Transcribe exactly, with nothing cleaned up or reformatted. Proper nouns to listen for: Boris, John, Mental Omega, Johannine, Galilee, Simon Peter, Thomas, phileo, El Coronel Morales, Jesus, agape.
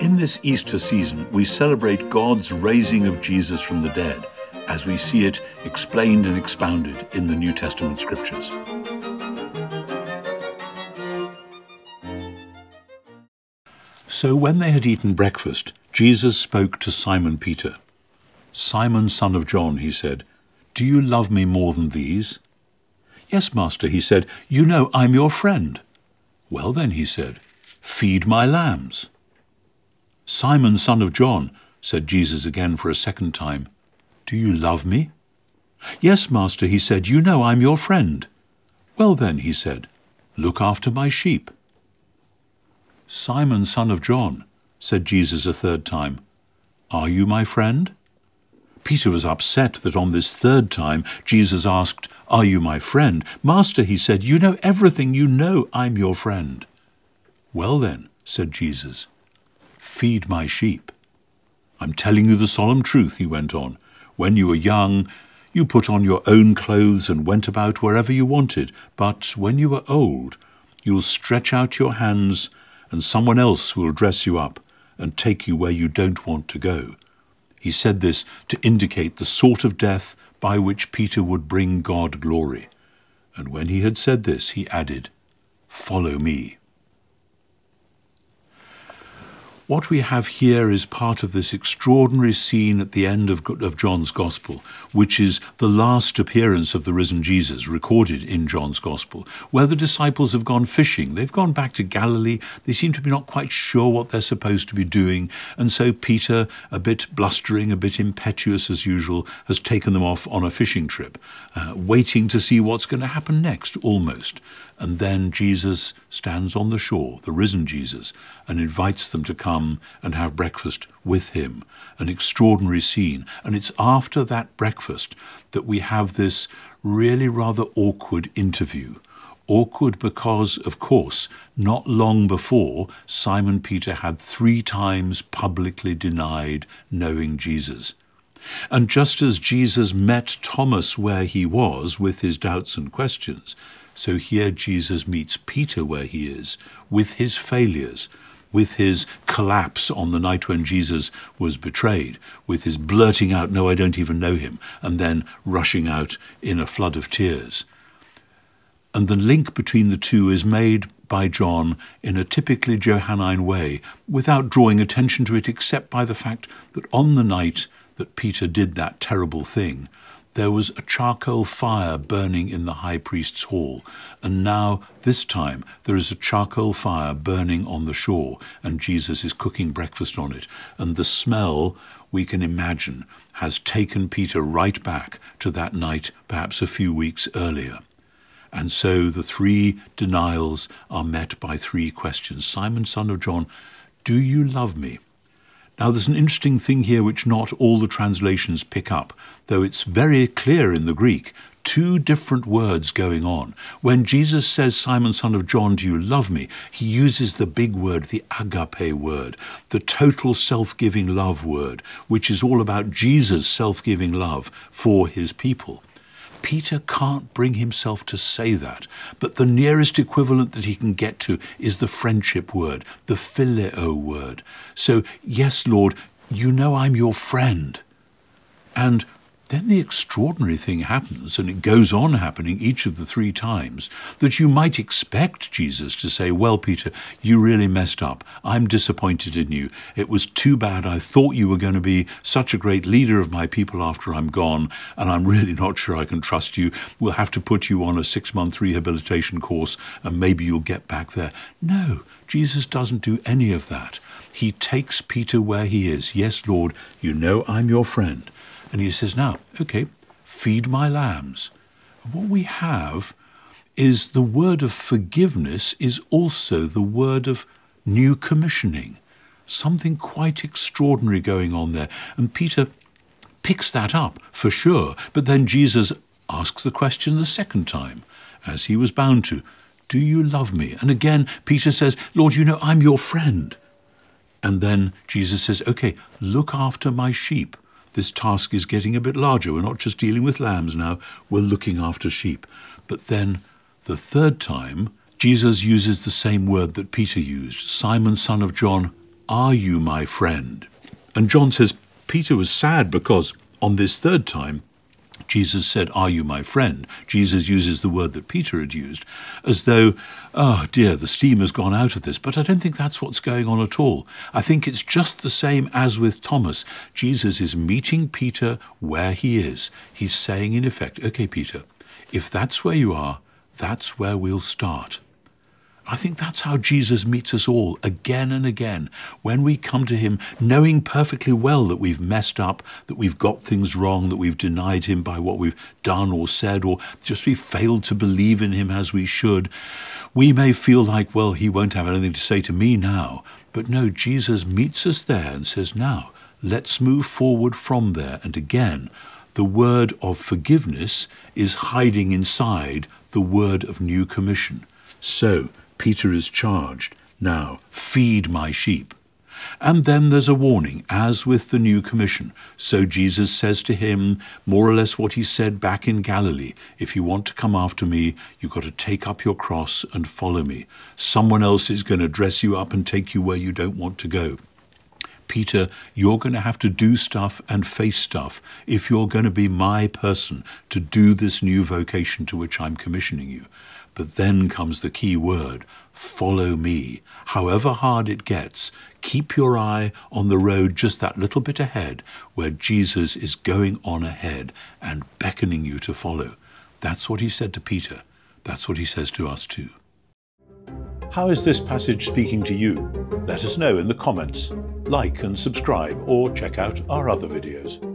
In this Easter season, we celebrate God's raising of Jesus from the dead, as we see it explained and expounded in the New Testament scriptures. So when they had eaten breakfast, Jesus spoke to Simon Peter. "Simon, son of John," he said, "do you love me more than these?" "Yes, Master," he said, "you know I'm your friend." "Well then," he said, "feed my lambs." "Simon, son of John," said Jesus again for a second time, "do you love me?" "Yes, Master," he said, "you know I'm your friend." "Well then," he said, "look after my sheep." "Simon, son of John," said Jesus a third time, "are you my friend?" Peter was upset that on this third time Jesus asked, "Are you my friend?" "Master," he said, "you know everything. You know I'm your friend." "Well then," said Jesus, "feed my sheep. I'm telling you the solemn truth," he went on. "When you were young, you put on your own clothes and went about wherever you wanted. But when you are old, you'll stretch out your hands and someone else will dress you up and take you where you don't want to go." He said this to indicate the sort of death by which Peter would bring God glory. And when he had said this, he added, "Follow me." What we have here is part of this extraordinary scene at the end of, of John's Gospel, which is the last appearance of the risen Jesus recorded in John's Gospel, where the disciples have gone fishing. They've gone back to Galilee. They seem to be not quite sure what they're supposed to be doing. And so Peter, a bit blustering, a bit impetuous as usual, has taken them off on a fishing trip, uh, waiting to see what's going to happen next, almost. And then Jesus stands on the shore, the risen Jesus, and invites them to come and have breakfast with him. An extraordinary scene. And it's after that breakfast that we have this really rather awkward interview. Awkward because, of course, not long before, Simon Peter had three times publicly denied knowing Jesus. And just as Jesus met Thomas where he was with his doubts and questions, so here Jesus meets Peter where he is, with his failures, with his collapse on the night when Jesus was betrayed, with his blurting out, "No, I don't even know him," and then rushing out in a flood of tears. And the link between the two is made by John in a typically Johannine way, without drawing attention to it except by the fact that on the night that Peter did that terrible thing, there was a charcoal fire burning in the high priest's hall, and now, this time, there is a charcoal fire burning on the shore, and Jesus is cooking breakfast on it. And the smell, we can imagine, has taken Peter right back to that night, perhaps a few weeks earlier. And so the three denials are met by three questions. "Simon, son of John, do you love me?" Now, there's an interesting thing here which not all the translations pick up, though it's very clear in the Greek. Two different words going on. When Jesus says, "Simon, son of John, do you love me?" he uses the big word, the agape word, the total self-giving love word, which is all about Jesus' self-giving love for his people. Peter can't bring himself to say that, but the nearest equivalent that he can get to is the friendship word, the phileo word. So, "Yes, Lord, you know I'm your friend." And then the extraordinary thing happens, and it goes on happening each of the three times, that you might expect Jesus to say, "Well, Peter, you really messed up. I'm disappointed in you. It was too bad. I thought you were going to be such a great leader of my people after I'm gone, and I'm really not sure I can trust you. We'll have to put you on a six-month rehabilitation course, and maybe you'll get back there." No, Jesus doesn't do any of that. He takes Peter where he is. "Yes, Lord, you know I'm your friend." And he says, "Now, okay, feed my lambs." And what we have is the word of forgiveness is also the word of new commissioning. Something quite extraordinary going on there. And Peter picks that up for sure. But then Jesus asks the question the second time, as he was bound to, "Do you love me?" And again, Peter says, "Lord, you know I'm your friend." And then Jesus says, "Okay, look after my sheep." This task is getting a bit larger. We're not just dealing with lambs now, we're looking after sheep. But then the third time, Jesus uses the same word that Peter used. "Simon, son of John, Are you my friend? And John says Peter was sad because on this third time, Jesus said, are you my friend? Jesus uses the word that Peter had used as though, oh dear, the steam has gone out of this. But I don't think that's what's going on at all. I think it's just the same as with Thomas. Jesus is meeting Peter where he is. He's saying in effect, okay, Peter, if that's where you are, that's where we'll start. I think that's how Jesus meets us all again and again, when we come to him knowing perfectly well that we've messed up, that we've got things wrong, that we've denied him by what we've done or said, or just we failed to believe in him as we should. We may feel like, well, he won't have anything to say to me now. But no, Jesus meets us there and says, now, let's move forward from there. And again, the word of forgiveness is hiding inside the word of new commission. So, Peter is charged, now feed my sheep. And then there's a warning, as with the new commission. So Jesus says to him more or less what he said back in Galilee. If you want to come after me, you've got to take up your cross and follow me. Someone else is going to dress you up and take you where you don't want to go. Peter, you're going to have to do stuff and face stuff if you're going to be my person to do this new vocation to which I'm commissioning you. But then comes the key word, follow me. However hard it gets, keep your eye on the road just that little bit ahead where Jesus is going on ahead and beckoning you to follow. That's what he said to Peter. That's what he says to us too. How is this passage speaking to you? Let us know in the comments. Like and subscribe or check out our other videos.